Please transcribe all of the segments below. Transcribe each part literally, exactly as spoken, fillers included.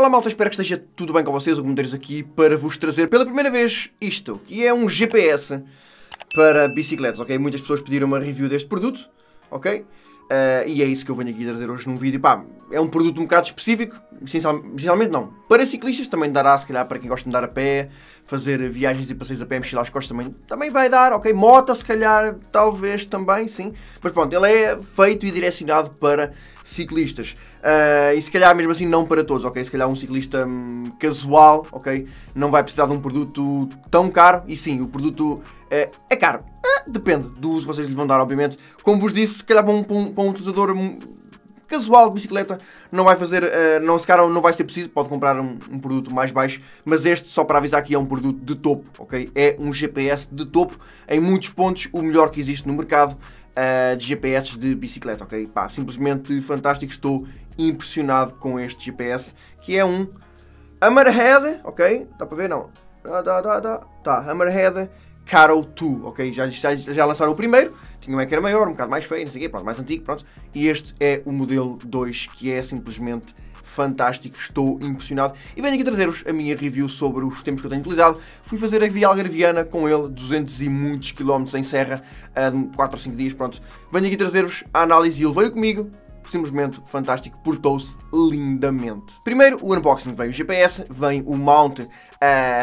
Olá malta, espero que esteja tudo bem com vocês, Hugo Medeiros aqui para vos trazer pela primeira vez isto, que é um G P S para bicicletas, ok? Muitas pessoas pediram uma review deste produto, ok? Uh, e é isso que eu venho aqui trazer hoje num vídeo. Pá, é um produto um bocado específico, essencialmente não, para ciclistas, também dará se calhar para quem gosta de andar a pé, fazer viagens e passeios a pé, mochila às costas também, também vai dar, ok? Mota se calhar, talvez também, sim, mas pronto, ele é feito e direcionado para ciclistas, uh, e se calhar mesmo assim não para todos, ok? Se calhar um ciclista hum, casual, ok? Não vai precisar de um produto tão caro, e sim, o produto é, é caro. Depende do uso que vocês lhe vão dar, obviamente. Como vos disse, se calhar para um, para um, para um utilizador casual de bicicleta não vai fazer, uh, não, se calhar não vai ser preciso, pode comprar um, um produto mais baixo, mas este, só para avisar que é um produto de topo, ok? É um G P S de topo, em muitos pontos o melhor que existe no mercado uh, de G P S de bicicleta, ok? Pá, simplesmente fantástico, estou impressionado com este G P S, que é um Hammerhead, ok? Dá para ver? Não. Dá, dá, dá, dá. Tá, Hammerhead Karoo dois, ok? Já, já, já lançaram o primeiro, tinha um ecrã maior, um bocado mais feio, não sei o quê, pronto, mais antigo, pronto. E este é o modelo dois, que é simplesmente fantástico, estou impressionado. E venho aqui trazer-vos a minha review sobre os tempos que eu tenho utilizado. Fui fazer a Via Algarviana com ele, duzentos e muitos quilómetros em serra, quatro ou cinco dias, pronto. Venho aqui trazer-vos a análise e ele veio comigo. Simplesmente fantástico, portou-se lindamente. Primeiro, o unboxing. Vem o G P S, vem o mount uh,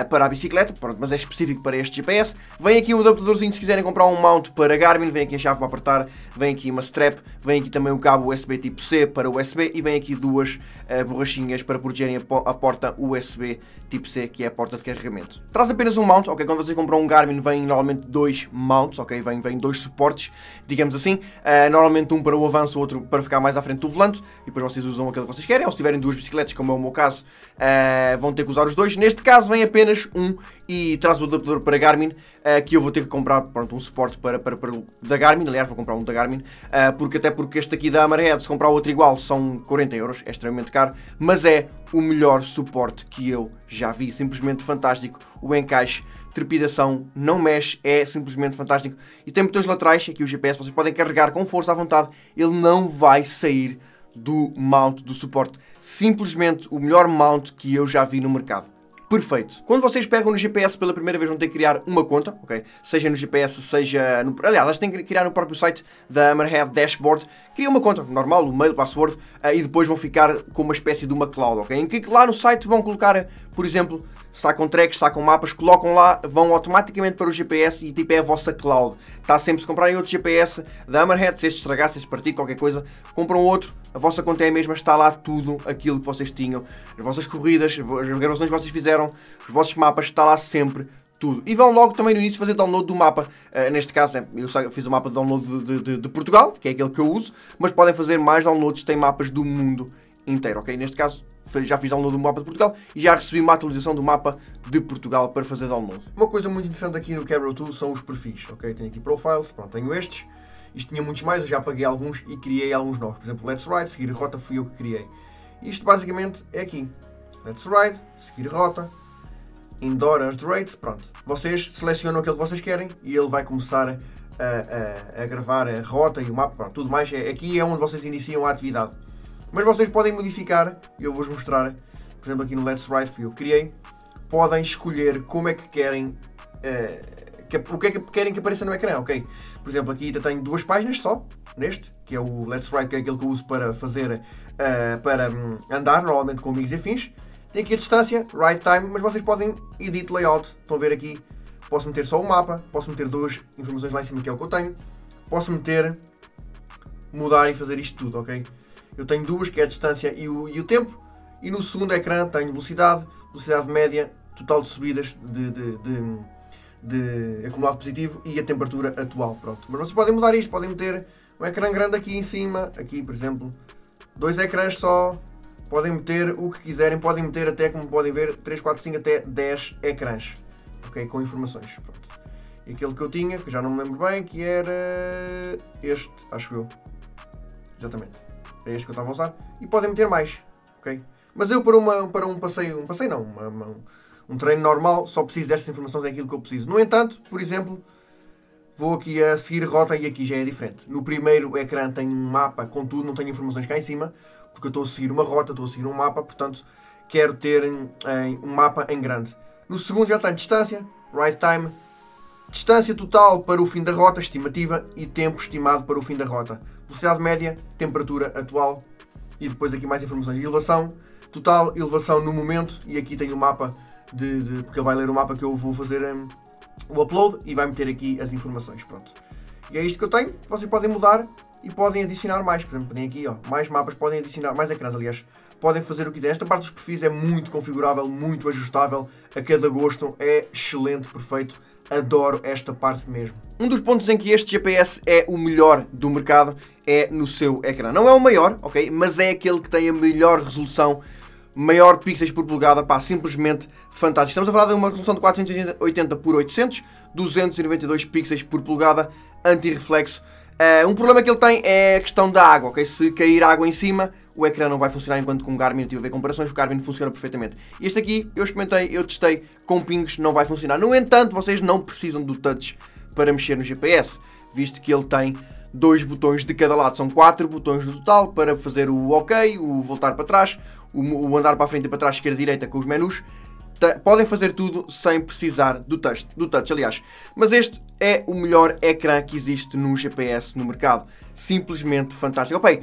para a bicicleta, pronto, mas é específico para este G P S. Vem aqui um adaptadorzinho, se quiserem comprar um mount para Garmin, vem aqui a chave para apertar, vem aqui uma strap, vem aqui também o cabo U S B tipo C para U S B e vem aqui duas uh, borrachinhas para protegerem a, po a porta U S B tipo C, que é a porta de carregamento. Traz apenas um mount, ok? Quando vocês compram um Garmin, vem normalmente dois mounts, ok? Vem, vem dois suportes, digamos assim. Uh, normalmente um para o avanço, outro para ficar mais mais à frente do volante, e depois vocês usam aquele que vocês querem, ou se tiverem duas bicicletas, como é o meu caso, uh, vão ter que usar os dois. Neste caso vem apenas um e traz o adaptador para Garmin, uh, que eu vou ter que comprar, pronto, um suporte para, para, para da Garmin, aliás vou comprar um da Garmin, uh, porque até porque este aqui da AMREAD, se comprar outro igual, são quarenta euros, é extremamente caro, mas é o melhor suporte que eu já vi, simplesmente fantástico, o encaixe, trepidação, não mexe, é simplesmente fantástico. E tem botões laterais, aqui o G P S, vocês podem carregar com força à vontade, ele não vai sair do mount, do suporte. Simplesmente o melhor mount que eu já vi no mercado. Perfeito. Quando vocês pegam no G P S pela primeira vez, vão ter que criar uma conta, ok? Seja no G P S, seja no... Aliás, elas têm que criar no próprio site da AMREAD Dashboard. Criam uma conta normal, o mail, password, uh, e depois vão ficar com uma espécie de uma cloud, ok? Em que lá no site vão colocar, por exemplo, sacam tracks, sacam mapas, colocam lá, vão automaticamente para o G P S e tipo é a vossa cloud. Está sempre, se comprarem outro G P S da AMREAD, se este estragar, se este partir, qualquer coisa, compram outro, a vossa conta é a mesma, está lá tudo aquilo que vocês tinham, as vossas corridas, as gravações que vocês fizeram, os vossos mapas, está lá sempre tudo. E vão logo também no início fazer download do mapa. Uh, neste caso, né, eu fiz o mapa de download de, de, de Portugal, que é aquele que eu uso, mas podem fazer mais downloads, tem mapas do mundo inteiro, ok? Neste caso, já fiz download do mapa de Portugal e já recebi uma atualização do mapa de Portugal para fazer download. Uma coisa muito interessante aqui no Karoo dois são os perfis, ok? Tenho aqui profiles, pronto, tenho estes. Isto tinha muitos mais, eu já paguei alguns e criei alguns novos. Por exemplo, Let's Ride, seguir rota, fui eu que criei. Isto basicamente é aqui. Let's Ride, seguir rota, Indoor Earth Rate, pronto. Vocês selecionam aquilo que vocês querem e ele vai começar a, a, a gravar a rota e o mapa, pronto, tudo mais. Aqui é onde vocês iniciam a atividade. Mas vocês podem modificar, eu vou-vos mostrar, por exemplo aqui no Let's Ride que eu criei, podem escolher como é que querem, uh, que, o que é que querem que apareça no ecrã, ok? Por exemplo, aqui ainda tenho duas páginas só, neste, que é o Let's Ride, que é aquele que eu uso para fazer, uh, para um, andar, normalmente com amigos e afins. Tem aqui a distância, ride time, mas vocês podem edit layout, estão a ver aqui, posso meter só o mapa, posso meter duas informações lá em cima que é o que eu tenho, posso meter, mudar e fazer isto tudo, ok? Eu tenho duas, que é a distância e o, e o tempo, e no segundo ecrã tenho velocidade, velocidade média, total de subidas de, de, de, de, de acumulado positivo e a temperatura atual, pronto. Mas vocês podem mudar isto, podem meter um ecrã grande aqui em cima, aqui por exemplo, dois ecrãs só, podem meter o que quiserem, podem meter até, como podem ver, três, quatro, cinco, até dez ecrãs, ok? Com informações, pronto. E aquele que eu tinha, que já não me lembro bem, que era este, acho eu. Exatamente. Era este que eu estava a usar. E podem meter mais, ok? Mas eu para, uma, para um passeio, um passeio não, uma, uma, um treino normal, só preciso destas informações, é aquilo que eu preciso. No entanto, por exemplo, vou aqui a seguir rota e aqui já é diferente. No primeiro ecrã tenho um mapa, contudo não tenho informações cá em cima, porque eu estou a seguir uma rota, estou a seguir um mapa, portanto quero ter em, em, um mapa em grande. No segundo já está distância, ride time, distância total para o fim da rota, estimativa, e tempo estimado para o fim da rota. Velocidade média, temperatura atual e depois aqui mais informações. Elevação total, elevação no momento, e aqui tenho o mapa, de, de, porque ele vai ler o mapa que eu vou fazer um, o upload e vai meter aqui as informações. Pronto. E é isto que eu tenho. Vocês podem mudar e podem adicionar mais. Por exemplo, podem aqui, ó, mais mapas, podem adicionar mais ecrãs, aliás. Podem fazer o que quiser. Esta parte dos perfis é muito configurável, muito ajustável, a cada gosto, é excelente, perfeito. Adoro esta parte mesmo. Um dos pontos em que este G P S é o melhor do mercado é no seu ecrã. Não é o maior, ok? Mas é aquele que tem a melhor resolução, maior pixels por polegada, pá, simplesmente fantástico. Estamos a falar de uma resolução de quatrocentos e oitenta por oitocentos, duzentos e noventa e dois pixels por polegada, anti-reflexo. Uh, um problema que ele tem é a questão da água, ok? Se cair água em cima, o ecrã não vai funcionar, enquanto com o Garmin eu tive a ver comparações, o Garmin funciona perfeitamente. Este aqui, eu experimentei, eu testei, com pingos não vai funcionar. No entanto, vocês não precisam do touch para mexer no G P S, visto que ele tem dois botões de cada lado. São quatro botões no total para fazer o OK, o voltar para trás, o, o andar para a frente e para trás, esquerda e direita com os menus. Podem fazer tudo sem precisar do touch, do touch, aliás. Mas este é o melhor ecrã que existe no G P S no mercado. Simplesmente fantástico. Okay.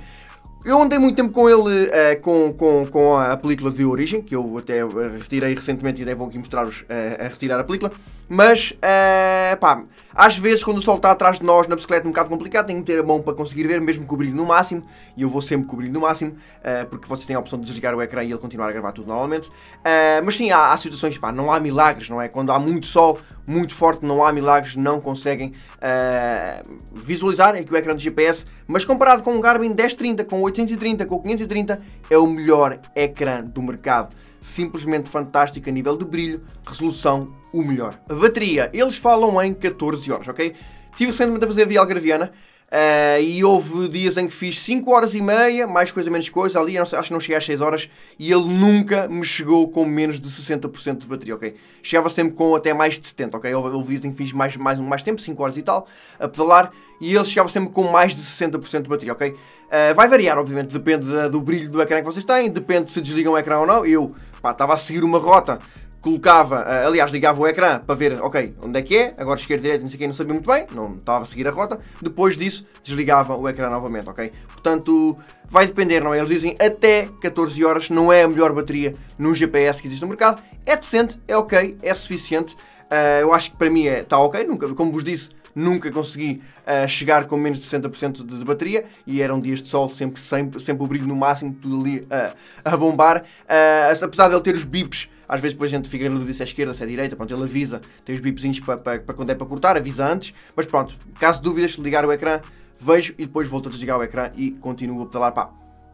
Eu andei muito tempo com ele, uh, com, com, com a película de origem, que eu até retirei recentemente e vou aqui mostrar-vos uh, a retirar a película. Mas, uh, pá, às vezes quando o sol está atrás de nós na bicicleta é um bocado complicado, tenho que ter a mão para conseguir ver, mesmo cobrir no máximo, e eu vou sempre cobrir no máximo, uh, porque vocês têm a opção de desligar o ecrã e ele continuar a gravar tudo normalmente. Uh, mas sim, há, há situações, pá, não há milagres, não é? Quando há muito sol, muito forte, não há milagres, não conseguem uh, visualizar aqui o ecrã do G P S, mas comparado com o Garmin dez trinta, com oitocentos e trinta, com quinhentos e trinta, é o melhor ecrã do mercado. Simplesmente fantástico a nível de brilho, resolução, o melhor. A bateria, eles falam em catorze horas, ok? Estive recentemente a fazer a Via Algarviana uh, e houve dias em que fiz cinco horas e meia, mais coisa menos coisa, ali acho que não cheguei às seis horas, e ele nunca me chegou com menos de sessenta por cento de bateria, ok? Chegava sempre com até mais de setenta por cento, ok? Houve, houve dias em que fiz mais, mais, mais tempo, cinco horas e tal, a pedalar, e ele chegava sempre com mais de sessenta por cento de bateria, ok? Uh, vai variar, obviamente, depende da, do brilho do ecrã que vocês têm, depende se desligam o ecrã ou não. Eu, pá, estava a seguir uma rota, colocava, uh, aliás, ligava o ecrã para ver, ok, onde é que é, agora esquerda, direita, não sei quem, não sabia muito bem, não estava a seguir a rota, depois disso, desligava o ecrã novamente, ok? Portanto, vai depender, não é? Eles dizem até catorze horas, não é a melhor bateria num G P S que existe no mercado, é decente, é ok, é suficiente, uh, eu acho que para mim está ok, nunca, como vos disse, nunca consegui uh, chegar com menos de sessenta por cento de, de bateria, e eram dias de sol, sempre, sempre, sempre o brilho no máximo, tudo ali uh, a bombar. Uh, apesar de ele ter os bips, às vezes depois a gente fica na dúvida se é esquerda, se é direita, pronto, ele avisa, tem os bipzinhos para, para, para quando é para cortar, avisa antes, mas pronto, caso de dúvidas, ligar o ecrã, vejo e depois volto a desligar o ecrã e continuo a pedalar, pá.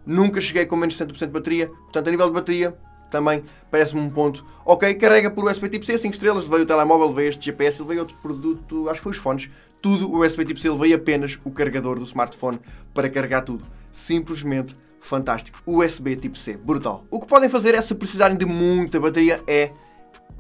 Nunca cheguei com menos de sessenta por cento de bateria, portanto a nível de bateria, também parece-me um ponto ok. Carrega por U S B tipo C, cinco estrelas, levei o telemóvel, levei este G P S, levei outro produto, acho que foi os fones, tudo U S B tipo C, levei apenas o carregador do smartphone para carregar tudo. Simplesmente fantástico. U S B tipo C, brutal. O que podem fazer é, se precisarem de muita bateria, é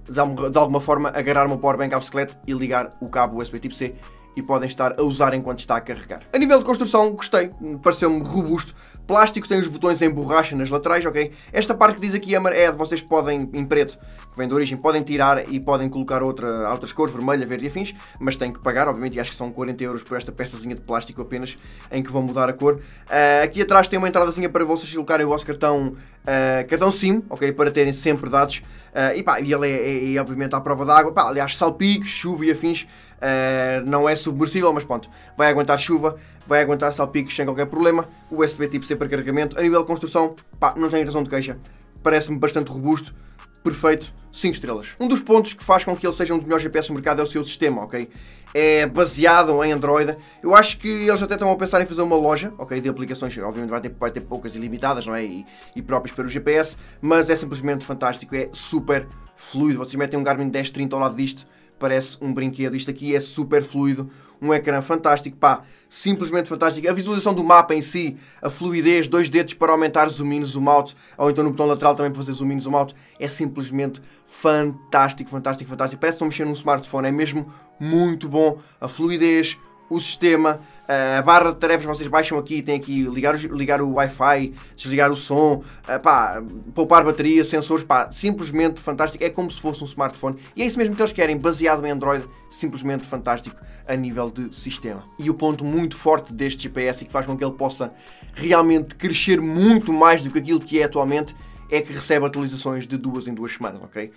de alguma forma agarrar uma powerbank à bicicleta e ligar o cabo U S B tipo C, e podem estar a usar enquanto está a carregar. A nível de construção, gostei, pareceu-me robusto. Plástico, tem os botões em borracha nas laterais, ok? Esta parte que diz aqui AMREAD, vocês podem, em preto, que vem de origem, podem tirar e podem colocar outra, outras cores, vermelha, verde e afins, mas têm que pagar, obviamente, e acho que são quarenta euros por esta peçazinha de plástico apenas, em que vão mudar a cor. Uh, aqui atrás tem uma entradazinha para vocês colocarem o vosso cartão, uh, cartão SIM, ok? Para terem sempre dados. Uh, e pá, e ele é, é, é obviamente à prova d'água, pá, aliás, salpicos, chuva e afins, uh, não é submersível, mas pronto, vai aguentar chuva, vai aguentar salpicos sem qualquer problema. U S B tipo C para carregamento. A nível de construção, pá, não tenho razão de queixa, parece-me bastante robusto, perfeito, cinco estrelas. Um dos pontos que faz com que ele seja um dos melhores G P S do mercado é o seu sistema, ok? É baseado em Android, eu acho que eles até estão a pensar em fazer uma loja, ok, de aplicações, obviamente vai ter, vai ter poucas e limitadas, não é, e, e próprias para o G P S, mas é simplesmente fantástico, é super fluido. Vocês metem um Garmin dez trinta ao lado disto, parece um brinquedo. Isto aqui é super fluido, um ecrã fantástico, pá, simplesmente fantástico. A visualização do mapa em si, a fluidez, dois dedos para aumentar zoom in, zoom out, ou então no botão lateral também para fazer zoom in, zoom out, é simplesmente fantástico, fantástico, fantástico. Parece que estão mexendo num smartphone, é mesmo muito bom. A fluidez, o sistema, a barra de tarefas, vocês baixam aqui, tem aqui ligar, ligar o Wi-Fi, desligar o som, pá, poupar bateria, sensores, pá, simplesmente fantástico, é como se fosse um smartphone e é isso mesmo que eles querem, baseado em Android, simplesmente fantástico a nível de sistema. E o ponto muito forte deste G P S e que faz com que ele possa realmente crescer muito mais do que aquilo que é atualmente, é que recebe atualizações de duas em duas semanas, ok?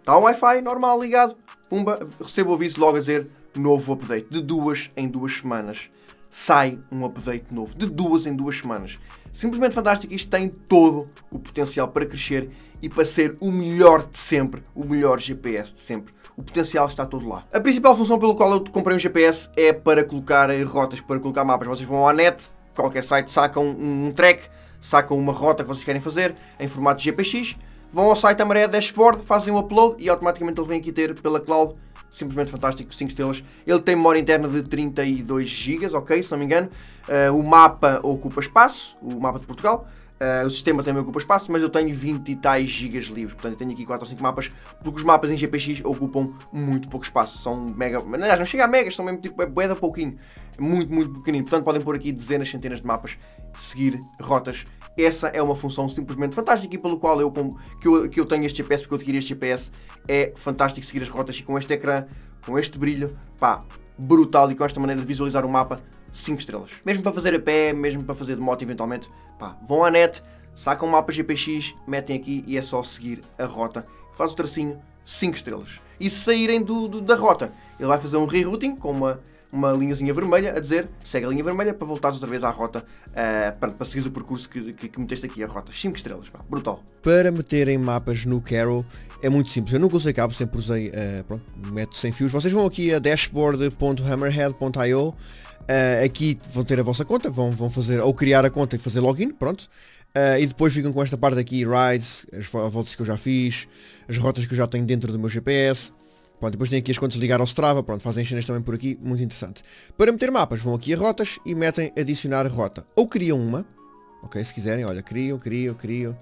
Está o Wi-Fi normal ligado, pumba, recebo o aviso logo a dizer novo update. De duas em duas semanas sai um update novo. De duas em duas semanas. Simplesmente fantástico. Isto tem todo o potencial para crescer e para ser o melhor de sempre. O melhor G P S de sempre. O potencial está todo lá. A principal função pelo qual eu comprei um G P S é para colocar rotas, para colocar mapas. Vocês vão à net, qualquer site, sacam um track, sacam uma rota que vocês querem fazer em formato de G P X, vão ao site AMREAD Dashboard, fazem o upload e automaticamente ele vem aqui ter pela cloud, simplesmente fantástico, cinco estrelas. Ele tem memória interna de trinta e dois gigabytes, ok, se não me engano. Uh, o mapa ocupa espaço, o mapa de Portugal. Uh, o sistema também ocupa espaço, mas eu tenho vinte e tais gigas livres, portanto eu tenho aqui quatro ou cinco mapas, porque os mapas em G P X ocupam muito pouco espaço, são mega, aliás não chega a megas, são mesmo tipo, é bué da pouquinho, muito, muito pequenino, portanto podem pôr aqui dezenas, centenas de mapas, seguir rotas. Essa é uma função simplesmente fantástica e pelo qual eu, que eu, que eu tenho este G P S, porque eu adquiri este G P S, é fantástico seguir as rotas e com este ecrã, com este brilho, pá, brutal, e com esta maneira de visualizar o mapa, cinco estrelas. Mesmo para fazer a pé, mesmo para fazer de moto eventualmente, pá, vão à net, sacam um mapa G P X, metem aqui e é só seguir a rota. Faz o tracinho, cinco estrelas. E se saírem do, do, da rota, ele vai fazer um rerouting com uma, uma linhazinha vermelha a dizer, segue a linha vermelha para voltares outra vez à rota, uh, para, para seguir o percurso que, que, que meteste aqui a rota. cinco estrelas, pá, brutal. Para meterem mapas no Karoo é muito simples, eu nunca usei cabo, sempre usei uh, pronto, método sem fios. Vocês vão aqui a dashboard ponto hammerhead ponto i o. Uh, aqui vão ter a vossa conta, vão, vão fazer ou criar a conta e fazer login, pronto. Uh, e depois ficam com esta parte aqui, rides, as voltas que eu já fiz, as rotas que eu já tenho dentro do meu G P S. Pronto, depois tem aqui as contas ligar ao Strava, pronto, fazem cenas também por aqui, muito interessante. Para meter mapas, vão aqui a rotas e metem adicionar rota. Ou criam uma, ok, se quiserem, olha, criam, criam, criam,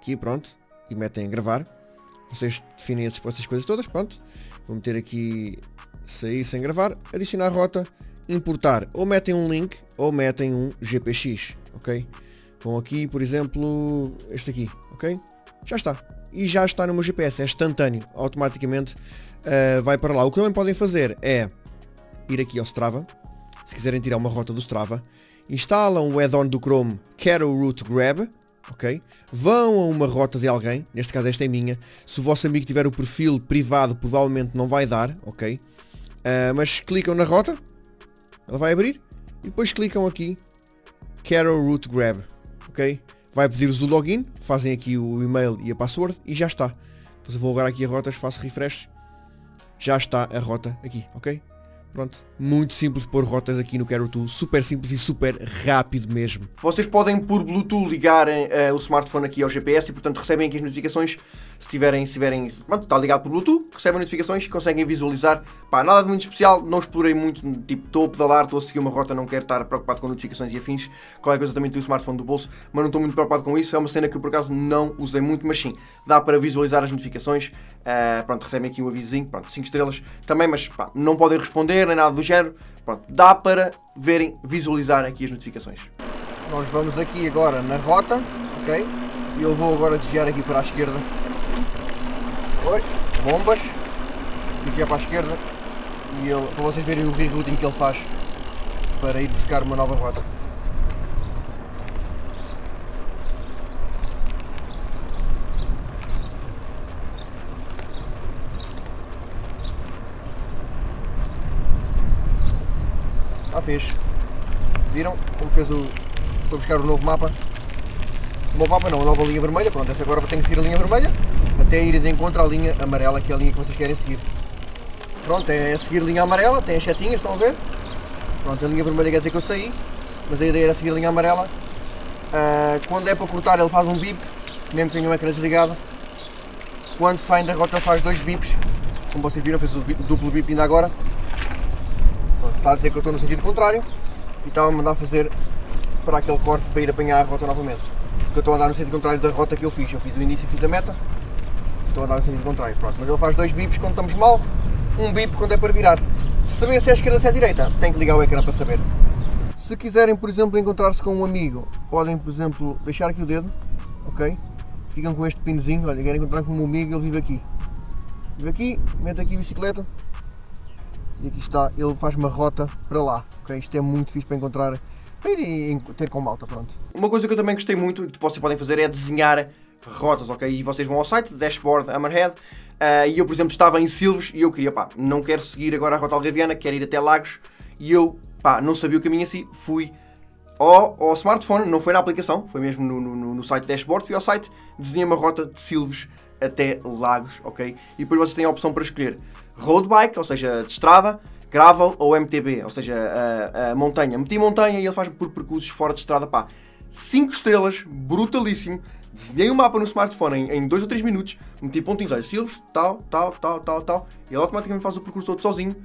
aqui, pronto, e metem a gravar. Vocês definem essas, essas coisas todas, pronto. Vou meter aqui, sair sem gravar, adicionar rota, importar, ou metem um link ou metem um G P X, ok? Vão aqui, por exemplo, este aqui, ok? Já está. E já está no meu G P S, é instantâneo, automaticamente uh, vai para lá. O que também podem fazer é ir aqui ao Strava, se quiserem tirar uma rota do Strava, instalam o add-on do Chrome Karoo Route Grab, ok? Vão a uma rota de alguém, neste caso esta é minha, se o vosso amigo tiver o perfil privado provavelmente não vai dar, ok? Uh, mas clicam na rota, ela vai abrir e depois clicam aqui Karoo Route Grab, ok? Vai pedir-vos o login, fazem aqui o e-mail e a password e já está. Depois eu vou agora aqui a rotas, faço refresh, já está a rota aqui, ok? Pronto, muito simples pôr rotas aqui no Karoo dois, super simples e super rápido mesmo. Vocês podem por Bluetooth ligarem uh, o smartphone aqui ao G P S e portanto recebem aqui as notificações, se tiverem, se tiverem, pronto, está ligado por Bluetooth, recebem notificações e conseguem visualizar, pá, nada de muito especial, não explorei muito, tipo, estou a pedalar, estou a seguir uma rota, não quero estar preocupado com notificações e afins, qualquer coisa também tem o smartphone do bolso, mas não estou muito preocupado com isso, é uma cena que eu por acaso não usei muito, mas sim, dá para visualizar as notificações, uh, pronto, recebem aqui um avisinho, pronto, cinco estrelas também, mas pá, não podem responder, nem nada do género, pronto, dá para verem, visualizar aqui as notificações. Nós vamos aqui agora na rota, ok, e eu vou agora desviar aqui para a esquerda, oi, bombas, desviar para a esquerda, e ele, para vocês verem o rerouting que ele faz para ir buscar uma nova rota. Fez. Viram como fez o... Foi buscar o novo mapa. O novo mapa não, a nova linha vermelha. Pronto, essa agora tenho que seguir a linha vermelha até ir de encontro à linha amarela, que é a linha que vocês querem seguir. Pronto, é seguir a linha amarela, tem as setinhas, estão a ver? Pronto, a linha vermelha quer dizer que eu saí, mas a ideia era seguir a linha amarela. Uh, quando é para cortar ele faz um bip, mesmo que tenha um ecrã desligado. Quando saem da rota faz dois bips, como vocês viram, fez o duplo bip ainda agora. Está a dizer que eu estou no sentido contrário e estava a mandar fazer para aquele corte para ir apanhar a rota novamente. Porque eu estou a andar no sentido contrário da rota que eu fiz. Eu fiz o início e fiz a meta. Estou a andar no sentido contrário. Pronto. Mas ele faz dois bips quando estamos mal, um bip quando é para virar. saber se é a esquerda ou se é a direita, tem que ligar o ecrã para saber. Se quiserem, por exemplo, encontrar-se com um amigo, podem, por exemplo, deixar aqui o dedo, ok? Ficam com este pinzinho, olha, querem encontrar com um amigo, ele vive aqui. Vive aqui, mete aqui a bicicleta e aqui está, ele faz uma rota para lá, ok? Isto é muito fixe para encontrar, para ir e ter com malta, pronto. Uma coisa que eu também gostei muito e que vocês podem fazer é desenhar rotas, ok? E vocês vão ao site, Dashboard, Hammerhead, uh, e eu, por exemplo, estava em Silves e eu queria, pá, não quero seguir agora a Rota Algarviana, quero ir até Lagos, e eu, pá, não sabia o caminho em si, fui ao, ao smartphone, não foi na aplicação, foi mesmo no, no, no site Dashboard, fui ao site, desenhei uma rota de Silves até Lagos, ok? E depois vocês têm a opção para escolher road bike, ou seja, de estrada, gravel ou M T B, ou seja, a, a montanha. Meti montanha e ele faz por percursos fora de estrada, pá. cinco estrelas, brutalíssimo. Desenhei o mapa no smartphone em dois ou três minutos, meti pontinhos, olha, Silves, tal, tal, tal, tal, tal, e ele automaticamente faz o percurso todo sozinho.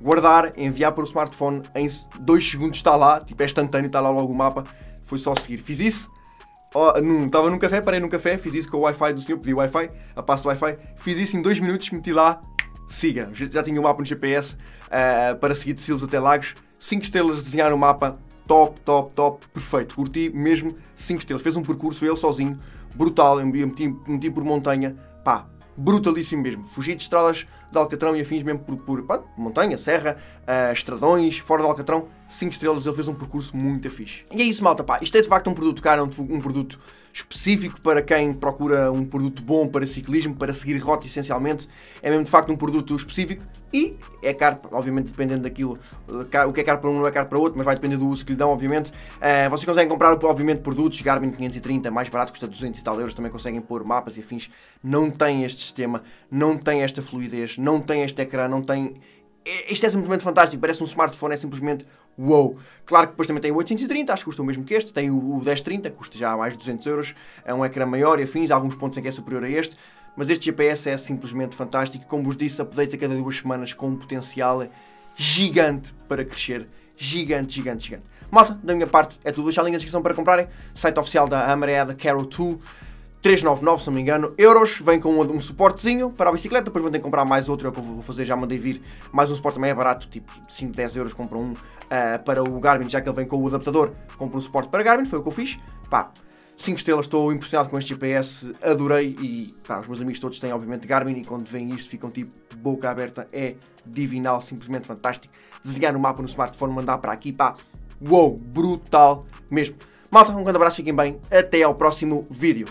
Guardar, enviar para o smartphone, em dois segundos está lá, tipo é instantâneo, está lá logo o mapa, foi só seguir. Fiz isso, oh, num, estava num café, parei num café, fiz isso com o Wi-Fi do senhor, pedi o Wi-Fi, a pasta do Wi-Fi, fiz isso em dois minutos, meti lá, siga, já tinha o mapa no G P S uh, para seguir de Silves até Lagos, cinco estrelas, desenhar o mapa, top, top, top, perfeito, curti mesmo, cinco estrelas, fez um percurso ele sozinho, brutal, eu meti, meti por montanha, pá, brutalíssimo mesmo, fugi de estradas de Alcatrão e afins mesmo por, por pá, montanha, serra, uh, estradões, fora de Alcatrão, cinco estrelas, ele fez um percurso muito fixe. E é isso, malta, pá, isto é de facto um produto caro, um, um produto específico para quem procura um produto bom para ciclismo, para seguir rota essencialmente, é mesmo de facto um produto específico e é caro, obviamente dependendo daquilo, o que é caro para um não é caro para outro, mas vai depender do uso que lhe dão, obviamente. Uh, vocês conseguem comprar, obviamente, produtos, Garmin quinhentos e trinta, mais barato, custa duzentos e tal euros, também conseguem pôr mapas e afins, não tem este sistema, não tem esta fluidez, não tem este ecrã, não tem... Isto é simplesmente fantástico, parece um smartphone, é simplesmente wow. Claro que depois também tem o oitocentos e trinta, acho que custa o mesmo que este, tem o mil e trinta, custa já mais de duzentos euros, é um ecrã maior e afins, há alguns pontos em que é superior a este, mas este G P S é simplesmente fantástico, como vos disse, updates a cada duas semanas com um potencial gigante para crescer, gigante, gigante, gigante. Malta, da minha parte é tudo, deixar a link na descrição para comprarem, site oficial da AMREAD, Karoo dois, trezentos e noventa e nove, se não me engano, euros, vem com um, um suportezinho para a bicicleta, depois vão ter que comprar mais outro, é o que eu vou fazer, já mandei vir mais um suporte, também é barato, tipo cinco, dez euros, compram um uh, para o Garmin, já que ele vem com o adaptador, compra um suporte para Garmin, foi o que eu fiz, pá, cinco estrelas, estou impressionado com este G P S, adorei e pá, os meus amigos todos têm obviamente Garmin e quando veem isto ficam tipo boca aberta, é divinal, simplesmente fantástico, desenhar o mapa no smartphone, mandar para aqui, pá, uou, brutal mesmo. Malta, um grande abraço, fiquem bem, até ao próximo vídeo.